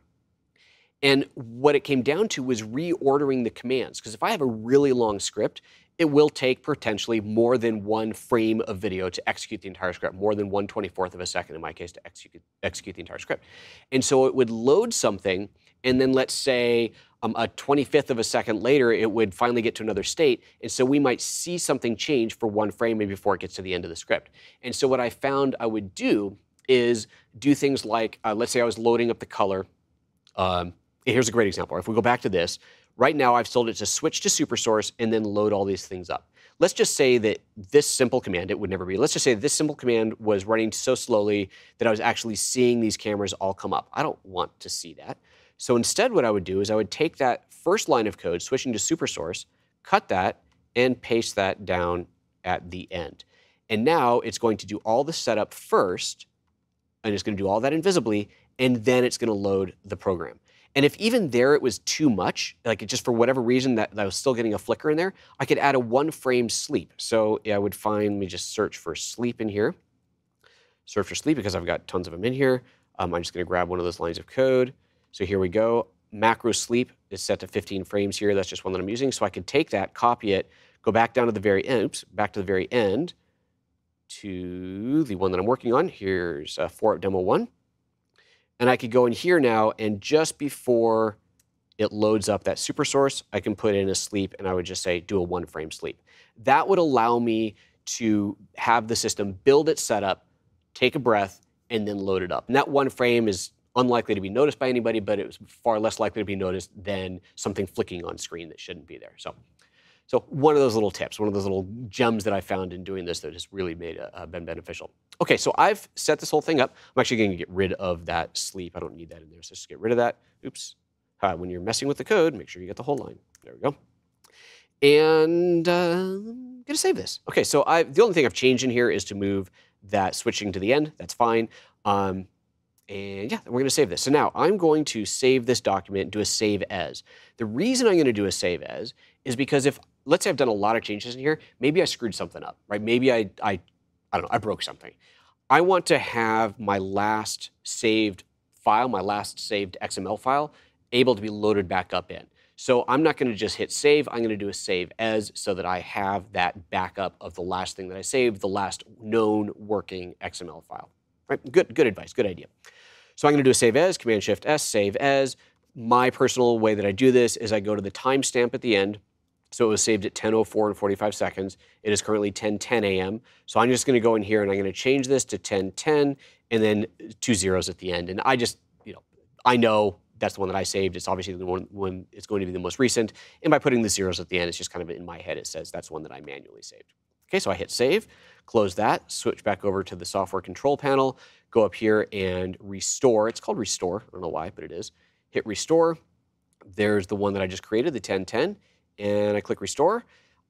And what it came down to was reordering the commands, because if I have a really long script, it will take potentially more than 1 frame of video to execute the entire script, more than 1/24th of a second in my case to execute the entire script. And so it would load something, and then let's say a 25th of a second later, it would finally get to another state, and so we might see something change for 1 frame maybe before it gets to the end of the script. And so what I found I would do is do things like, let's say I was loading up the color. Here's a great example. If we go back to this, right now, I've told it to switch to super source and then load all these things up. Let's just say that this simple command, it would never be, let's just say this simple command was running so slowly that I was actually seeing these cameras all come up. I don't want to see that. So instead, what I would do is I would take that first line of code, switching to super source, cut that, and paste that down at the end. And now it's going to do all the setup first, and it's going to do all that invisibly, and then it's going to load the program. And if even there it was too much, like it just for whatever reason that I was still getting a flicker in there, I could add a 1 frame sleep. So yeah, I would find, let me just search for sleep in here. Search for sleep because I've got tons of them in here. I'm just going to grab one of those lines of code. So here we go. Macro sleep is set to 15 frames here. That's just one that I'm using. So I can take that, copy it, go back down to the very end, to the one that I'm working on. Here's 4UP Demo 1. And I could go in here now, and just before it loads up that super source, I can put in a sleep, and I would just say, do a 1 frame sleep. That would allow me to have the system build its setup, take a breath, and then load it up. And that 1 frame is unlikely to be noticed by anybody, but it was far less likely to be noticed than something flicking on screen that shouldn't be there. So one of those little tips, one of those little gems that I found in doing this that has really made been beneficial. Okay, so I've set this whole thing up. I'm actually going to get rid of that sleep. I don't need that in there, so just get rid of that. Oops. When you're messing with the code, make sure you get the whole line. There we go. And I'm going to save this. Okay, so the only thing I've changed in here is to move that switching to the end. That's fine. And yeah, we're going to save this. So now I'm going to save this document, do a save as. The reason I'm going to do a save as is because if, let's say I've done a lot of changes in here, maybe I screwed something up, right? Maybe I don't know, I broke something. I want to have my last saved file, my last saved XML file, able to be loaded back up in. So I'm not going to just hit save. I'm going to do a save as so that I have that backup of the last thing that I saved, the last known working XML file. Right? Good advice, good idea. So I'm going to do a save as, Command-Shift-S, save as. My personal way that I do this is I go to the timestamp at the end. So it was saved at 10:04 and 45 seconds. It is currently 10:10 a.m. So I'm just going to go in here and I'm going to change this to 10:10 and then 2 zeros at the end. And I just, I know that's the one that I saved. It's obviously the one it's going to be the most recent. And by putting the zeros at the end, it's just kind of in my head, it says that's one that I manually saved. Okay, so I hit save, close that, switch back over to the software control panel, go up here and restore. It's called restore. I don't know why, but it is. Hit restore. There's the one that I just created, the 1010, and I click restore.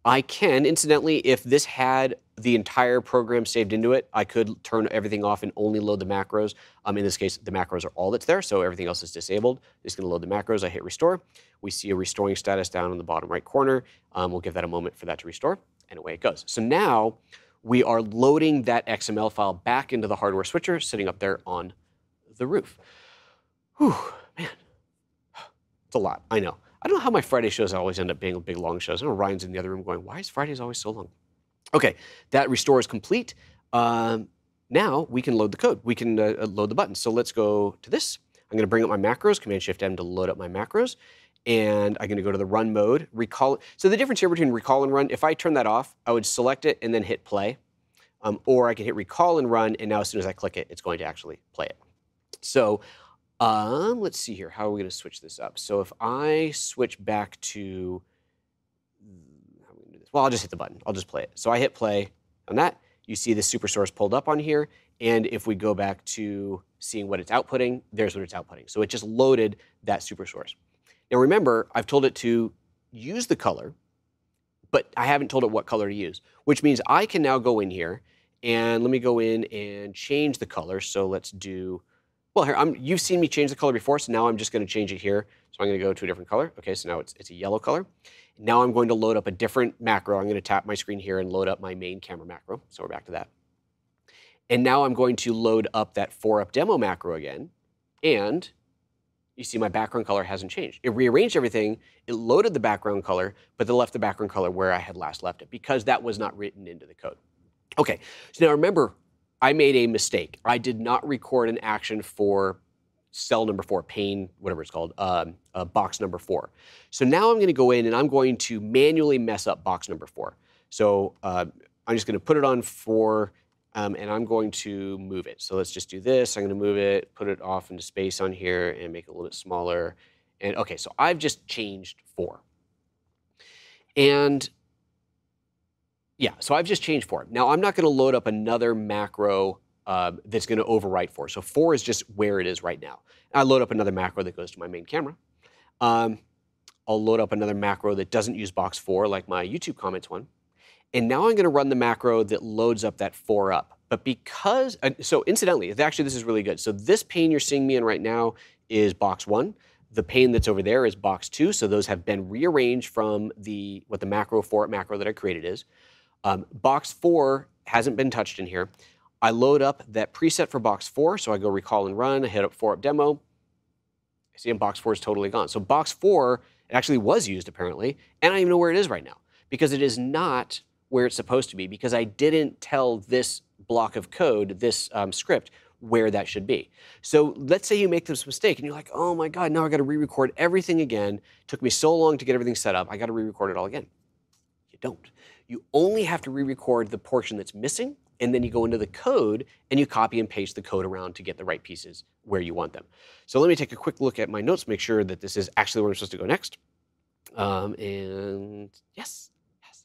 I can, incidentally, if this had the entire program saved into it, I could turn everything off and only load the macros. In this case, the macros are all that's there, so everything else is disabled. It's going to load the macros. I hit restore. We see a restoring status down in the bottom right corner. We'll give that a moment for that to restore, and away it goes. So now we are loading that XML file back into the hardware switcher sitting up there on the roof. Whew, man. It's a lot, I know. I don't know how my Friday shows always end up being big, long shows. I know Ryan's in the other room going, why is Fridays always so long? Okay, that restore is complete. Now we can load the code. We can load the button. So let's go to this. I'm going to bring up my macros, Command-Shift-M to load up my macros. And I'm going to go to the run mode, recall. So the difference here between recall and run, if I turn that off, I would select it and then hit play. Or I can hit recall and run, and now as soon as I click it, it's going to actually play it. So let's see here. How are we going to switch this up? So if I switch back to, how are we going to do this? Well, I'll just hit the button. I'll just play it. So I hit play on that. You see the super source pulled up on here. And if we go back to seeing what it's outputting, there's what it's outputting. So it just loaded that super source. Now remember, I've told it to use the color, but I haven't told it what color to use, which means I can now go in here and let me go in and change the color. So let's do, well, here, you've seen me change the color before, so now I'm just going to change it here. So I'm going to go to a different color. Okay, so now it's a yellow color. Now I'm going to load up a different macro. I'm going to tap my screen here and load up my main camera macro. So we're back to that. And now I'm going to load up that 4UP demo macro again. And you see my background color hasn't changed. It rearranged everything. It loaded the background color, but then left the background color where I had last left it because that was not written into the code. Okay, so now remember, I made a mistake. I did not record an action for cell number 4, pane, whatever it's called, box number 4. So now I'm going to go in and I'm going to manually mess up box number 4. So I'm just going to put it on 4 and I'm going to move it. So let's just do this. I'm going to move it, put it off into space on here and make it a little bit smaller. And okay, so I've just changed 4. And yeah, so I've just changed 4. Now, I'm not going to load up another macro that's going to overwrite 4. So 4 is just where it is right now. I load up another macro that goes to my main camera. I'll load up another macro that doesn't use box 4, like my YouTube comments one. And now I'm going to run the macro that loads up that 4UP. But because, so incidentally, actually this is really good. So this pane you're seeing me in right now is box 1. The pane that's over there is box 2. So those have been rearranged from the what the macro 4UP macro that I created is. Box 4 hasn't been touched in here. I load up that preset for box 4, so I go recall and run, I hit up 4UP demo. I see box 4 is totally gone. So box 4, it actually was used apparently, and I don't even know where it is right now because it is not where it's supposed to be because I didn't tell this block of code, this script, where that should be. So let's say you make this mistake and you're like, oh my God, now I got to re-record everything again. It took me so long to get everything set up, I got to re-record it all again. You don't. You only have to re-record the portion that's missing, and then you go into the code, and you copy and paste the code around to get the right pieces where you want them. So let me take a quick look at my notes, make sure that this is actually where I'm supposed to go next. And yes,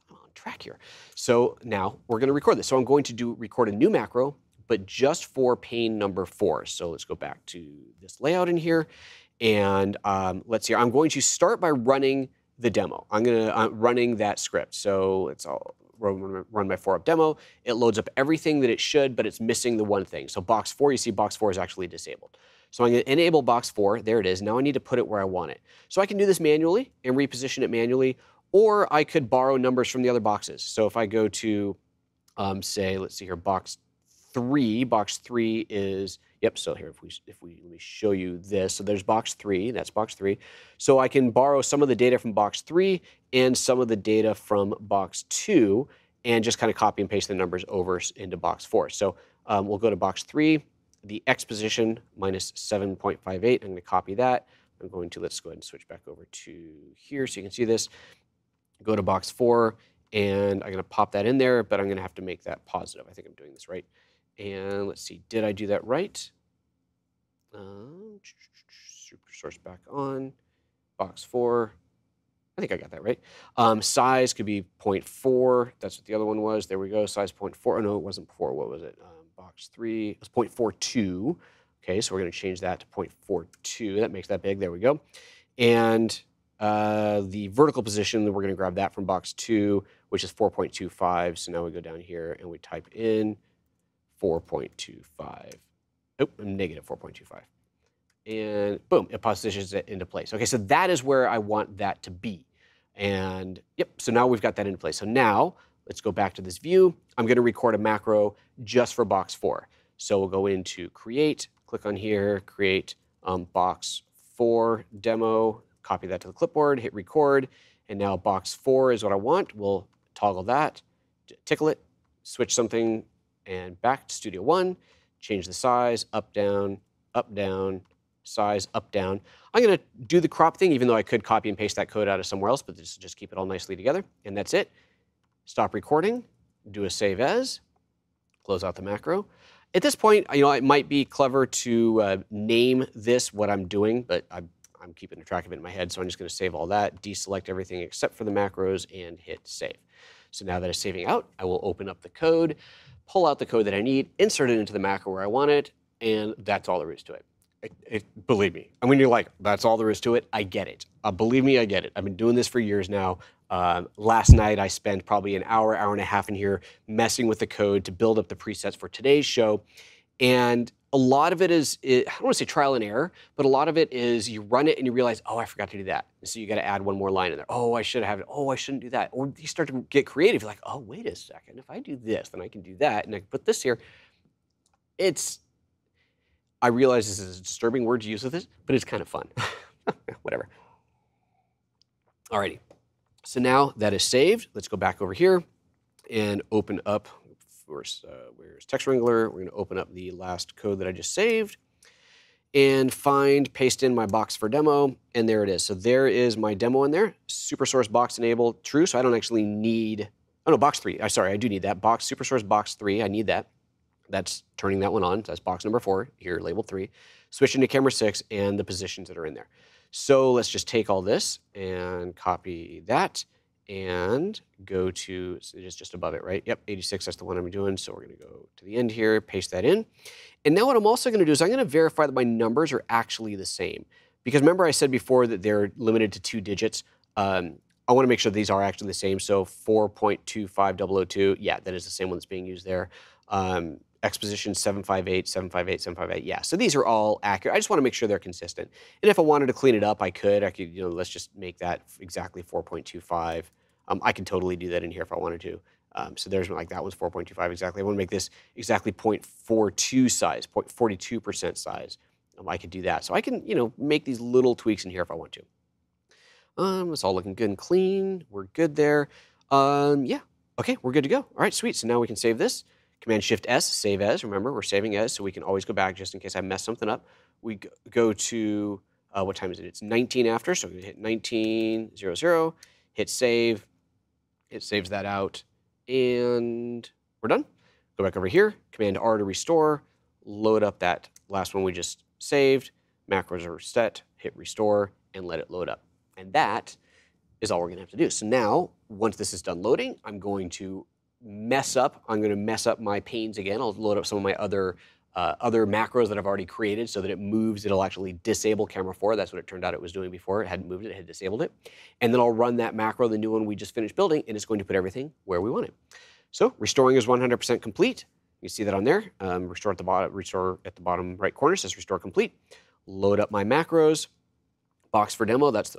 I'm on track here. So now we're going to record this. So I'm going to record a new macro, but just for pane number 4. So let's go back to this layout in here, and let's see. I'm going to start by running the demo. I'm running that script. So it's all run my 4UP demo. It loads up everything that it should, but it's missing the one thing. So box 4, you see box 4 is actually disabled. So I'm going to enable box 4. There it is. Now I need to put it where I want it. So I can do this manually and reposition it manually, or I could borrow numbers from the other boxes. So if I go to, say, let's see here, box three is, yep, so here, let me show you this. So there's box 3, that's box 3. So I can borrow some of the data from box 3 and some of the data from box 2 and just kind of copy and paste the numbers over into box 4. So we'll go to box 3, the X position, -7.58. I'm going to copy that. I'm going to, let's go ahead and switch back over to here so you can see this. go to box 4, and I'm going to pop that in there, but I'm going to have to make that positive. I think I'm doing this right. And let's see, did I do that right? Super source back on, box 4. I think I got that right. Size could be 0.4. That's what the other one was. There we go. Size 0.4. Oh, no, it wasn't 4. What was it? Box 3. It was 0.42. Okay, so we're going to change that to 0.42. That makes that big. There we go. And the vertical position, we're going to grab that from box 2, which is 4.25. So now we go down here and we type in 4.25. Oh, I'm negative 4.25. And boom, it positions it into place. Okay, so that is where I want that to be. And yep, so now we've got that into place. So now let's go back to this view. I'm going to record a macro just for box 4. So we'll go into create, click on here, create box 4 demo, copy that to the clipboard, hit record, and now box 4 is what I want. We'll toggle that, tickle it, switch something, and back to Studio One, change the size, up, down, size, up, down. I'm going to do the crop thing, even though I could copy and paste that code out of somewhere else, but just keep it all nicely together. And that's it. Stop recording, do a save as, close out the macro. At this point, you know, it might be clever to name this what I'm doing, but I'm keeping track of it in my head, so I'm just going to save all that, deselect everything except for the macros, and hit save. So now that it's saving out, I will open up the code, pull out the code that I need, insert it into the macro where I want it, and that's all there is to it. Believe me, I mean, you're like, that's all there is to it. I get it. Believe me, I get it. I've been doing this for years now. Last night, I spent probably an hour, hour and a half in here messing with the code to build up the presets for today's show. And a lot of it is, I don't want to say trial and error, but a lot of it is you run it and you realize, oh, I forgot to do that. And so you got to add one more line in there. Oh, I should have it. Oh, I shouldn't do that. Or you start to get creative. You're like, oh, wait a second. If I do this, then I can do that. And I can put this here. I realize this is a disturbing word to use with this, but it's kind of fun. Whatever. Alrighty. So now that is saved. Let's go back over here and open up. First, where's Text Wrangler? We're going to open up the last code that I just saved and find, paste in my box for demo, and there it is. So there is my demo in there. Super source box enable true. So I don't actually need. Oh no, box 3. I'm sorry, I do need that box. Super source box 3. I need that. That's turning that one on. That's box number 4 here, label 3. Switch into camera 6 and the positions that are in there. So let's just take all this and copy that and go to, so just above it, right? Yep, 86, that's the one I'm doing. So we're going to go to the end here, paste that in. And now what I'm also going to do is I'm going to verify that my numbers are actually the same. Because remember I said before that they're limited to 2 digits. I want to make sure these are actually the same. So 4.25002, yeah, that is the same one that's being used there. Exposition 758, 758, 758. Yeah, so these are all accurate. I just want to make sure they're consistent. And if I wanted to clean it up, I could. You know, let's just make that exactly 4.25. I can totally do that in here if I wanted to. So there's like that one's 4.25 exactly. I want to make this exactly 0.42 size, 0.42% size. I could do that. So I can, you know, make these little tweaks in here if I want to. It's all looking good and clean. We're good there. Yeah. Okay, we're good to go. All right, sweet. So now we can save this. Command-Shift-S, save as. Remember, we're saving as, so we can always go back just in case I mess something up. We go to, what time is it? It's 19 after, so we hit 19:00, hit save. It saves that out, and we're done. Go back over here, Command-R to restore, load up that last one we just saved, macros are set, hit restore, and let it load up. And that is all we're going to have to do. So now, once this is done loading, I'm going to mess up. I'm going to mess up my panes again. I'll load up some of my other macros that I've already created so that it moves. It'll actually disable camera 4. That's what it turned out it was doing before. It hadn't moved it. It had disabled it. And then I'll run that macro, the new one we just finished building, and it's going to put everything where we want it. So restoring is 100% complete. You see that on there. Restore at the bottom. Restore at the bottom right corner says restore complete. Load up my macros. Box for demo. That's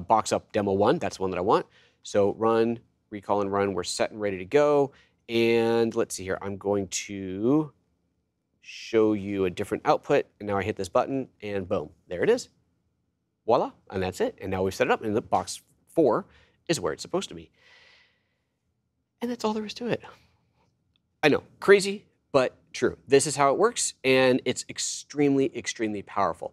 box up demo 1. That's the one that I want. So run. Recall and run, we're set and ready to go. And let's see here, I'm going to show you a different output. And now I hit this button and boom, there it is. Voila, and that's it. And now we've set it up and the box 4 is where it's supposed to be. And that's all there is to it. I know, crazy, but true. This is how it works and it's extremely, extremely powerful.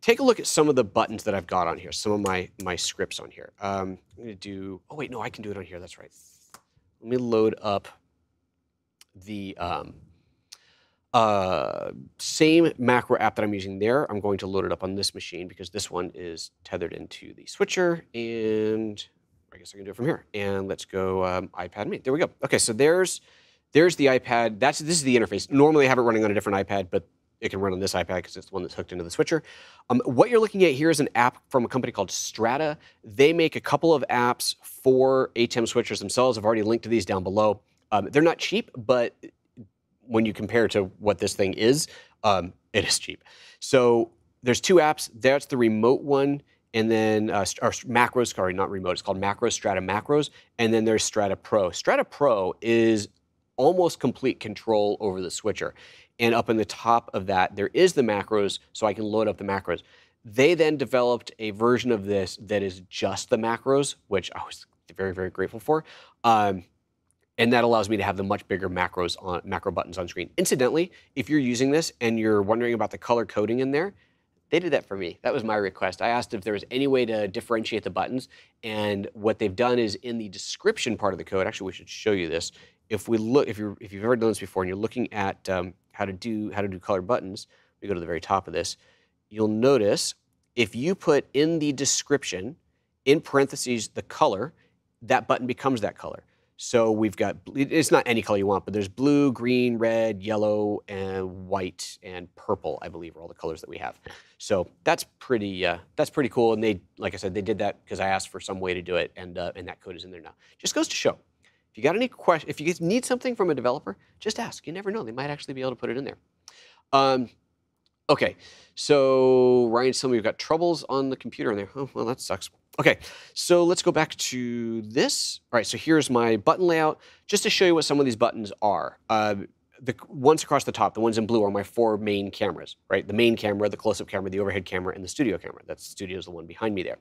take a look at some of the buttons that I've got on here, some of my scripts on here. I'm going to do, oh wait, no, I can do it on here, that's right. Let me load up the same macro app that I'm using there. I'm going to load it up on this machine because this one is tethered into the switcher, and I guess I can do it from here. And let's go iPad main. There we go. Okay, so there's the iPad. This is the interface. Normally I have it running on a different iPad, but it can run on this iPad because it's the one that's hooked into the switcher. What you're looking at here is an app from a company called Strata. They make a couple of apps for ATEM switchers themselves. I've already linked to these down below. They're not cheap, but when you compare to what this thing is, it is cheap. So there's two apps. That's the remote one, and then our macros, sorry, not remote. It's called Macros, Strata Macros, and then there's Strata Pro. Strata Pro is almost complete control over the switcher. And up in the top of that, there is the macros, so I can load up the macros. They then developed a version of this that is just the macros, which I was very, very grateful for. And that allows me to have the much bigger macro buttons on screen. Incidentally, if you're using this and you're wondering about the color coding in there, they did that for me. That was my request. I asked if there was any way to differentiate the buttons. And what they've done is in the description part of the code, actually we should show you this. If we look, if you've ever done this before and you're looking at how to do colored buttons, we go to the very top of this. You'll notice if you put in the description in parentheses the color, that button becomes that color. So we've got, it's not any color you want, but there's blue, green, red, yellow, and white, and purple, I believe, are all the colors that we have. So that's pretty cool. And they, like I said, they did that because I asked for some way to do it, and that code is in there now. Just goes to show. If you got any question, if you need something from a developer, just ask. You never know; they might actually be able to put it in there. Okay, so Ryan's telling me we've got troubles on the computer in there. Oh, well, that sucks. Okay, so let's go back to this. All right, so here's my button layout, just to show you what some of these buttons are. The ones across the top, the ones in blue, are my four main cameras, right? The main camera, the close-up camera, the overhead camera, and the studio camera. That's the studio's the one behind me there.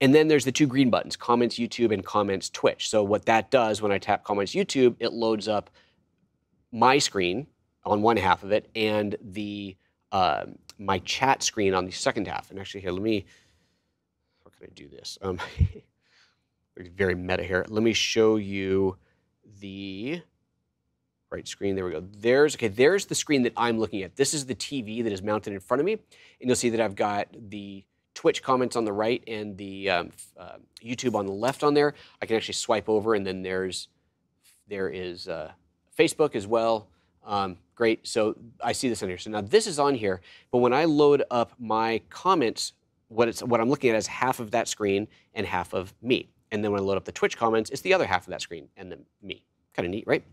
And then there's the two green buttons, Comments YouTube and Comments Twitch. So what that does, when I tap Comments YouTube, it loads up my screen on one half of it and the my chat screen on the second half. And actually here, let me, how can I do this? Very meta here. Let me show you the right screen, there we go. There's the screen that I'm looking at. This is the TV that is mounted in front of me, and you'll see that I've got the Twitch comments on the right and the YouTube on the left on there. I can actually swipe over, and then there is Facebook as well. Great, so I see this on here. So now this is on here, but when I load up my comments, what I'm looking at is half of that screen and half of me. And then when I load up the Twitch comments, it's the other half of that screen and then me. Kind of neat, right?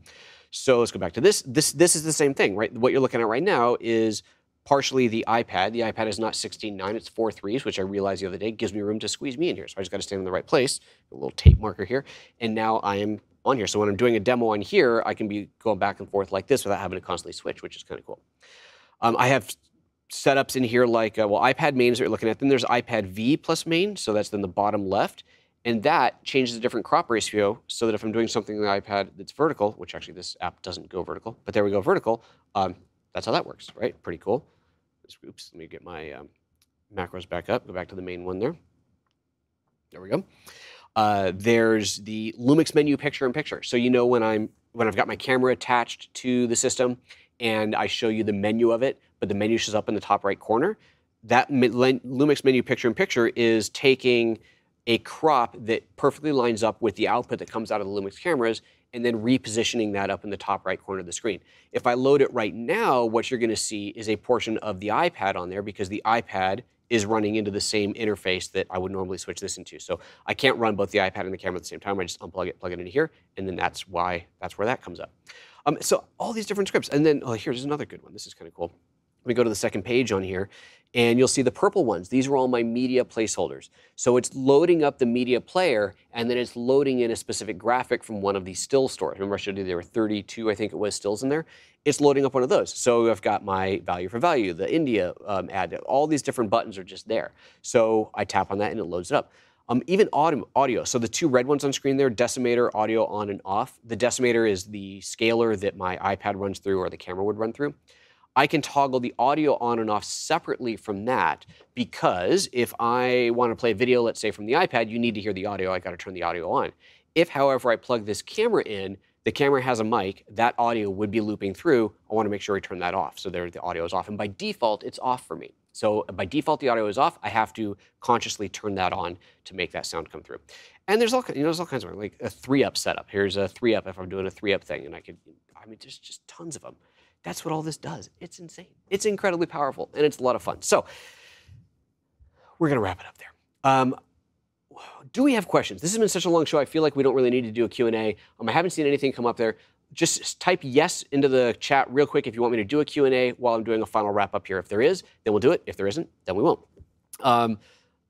So let's go back to this. This is the same thing, right? What you're looking at right now is partially the iPad. The iPad is not 16:9, it's 4:3s, which I realized the other day gives me room to squeeze me in here. So I just got to stand in the right place, a little tape marker here, and now I am on here. So when I'm doing a demo on here, I can be going back and forth like this without having to constantly switch, which is kind of cool. I have setups in here like, well, iPad main is what you're looking at. Then there's iPad V plus main, so that's then the bottom left. And that changes the different crop ratio so that if I'm doing something on the iPad that's vertical, which actually this app doesn't go vertical, but there we go, vertical, that's how that works, right? Pretty cool. Oops, let me get my macros back up, go back to the main one there. There we go. There's the Lumix menu picture-in-picture. So you know when I've got my camera attached to the system and I show you the menu of it, but the menu shows up in the top right corner, that Lumix menu picture-in-picture is taking a crop that perfectly lines up with the output that comes out of the Lumix cameras and then repositioning that up in the top right corner of the screen. If I load it right now, what you're gonna see is a portion of the iPad on there because the iPad is running into the same interface that I would normally switch this into. So I can't run both the iPad and the camera at the same time. I just unplug it, plug it into here, and then that's where that comes up. So all these different scripts. And then, oh, here's another good one. This is kind of cool. Let me go to the second page on here, and you'll see the purple ones. These are all my media placeholders. So it's loading up the media player, and then it's loading in a specific graphic from one of these still stores. Remember I showed you there were 32, I think it was, stills in there. It's loading up one of those. So I've got my value for value, the India ad, all these different buttons are just there. So I tap on that, and it loads it up. Even audio, so the two red ones on screen there, decimator, audio on and off. The decimator is the scaler that my iPad runs through or the camera would run through. I can toggle the audio on and off separately from that, because if I want to play video, let's say from the iPad, you need to hear the audio. I got to turn the audio on. If, however, I plug this camera in, the camera has a mic, that audio would be looping through. I want to make sure I turn that off. So there, the audio is off. And by default, it's off for me. So by default, the audio is off. I have to consciously turn that on to make that sound come through. And there's all, there's all kinds of, like a 3-up setup. Here's a 3-up if I'm doing a 3-up thing. And I could, I mean, there's just tons of them. That's what all this does. It's insane. It's incredibly powerful, and it's a lot of fun. So we're going to wrap it up there. Do we have questions? This has been such a long show. I feel like we don't really need to do a Q&A. I haven't seen anything come up there. Just type yes into the chat real quick if you want me to do a Q&A while I'm doing a final wrap up here. If there is, then we'll do it. If there isn't, then we won't.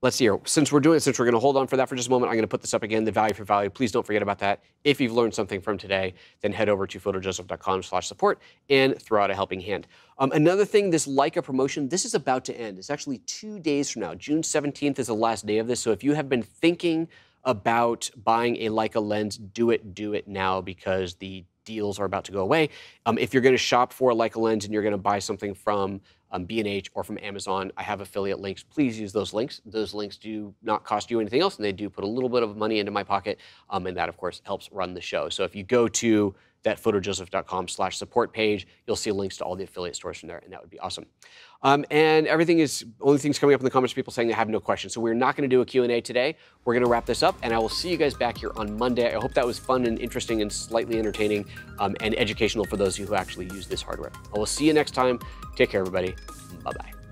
Let's see here. Since we're going to hold on for that for just a moment, I'm going to put this up again, the value for value. Please don't forget about that. If you've learned something from today, then head over to photojoseph.com/support and throw out a helping hand. Another thing, this Leica promotion, this is about to end. It's actually 2 days from now. June 17th is the last day of this. So if you have been thinking about buying a Leica lens, do it now, because the deals are about to go away. If you're going to shop for a Leica lens and you're going to buy something from B&H or from Amazon, I have affiliate links. Please use those links. Those links do not cost you anything else, and they do put a little bit of money into my pocket, and that, of course, helps run the show. So if you go to that photojoseph.com/support page, you'll see links to all the affiliate stores from there, and that would be awesome. And everything is, only things coming up in the comments are people saying they have no questions. So we're not going to do a Q&A today. We're going to wrap this up, and I will see you guys back here on Monday. I hope that was fun and interesting and slightly entertaining and educational for those of you who actually use this hardware. I will see you next time. Take care, everybody. Bye-bye.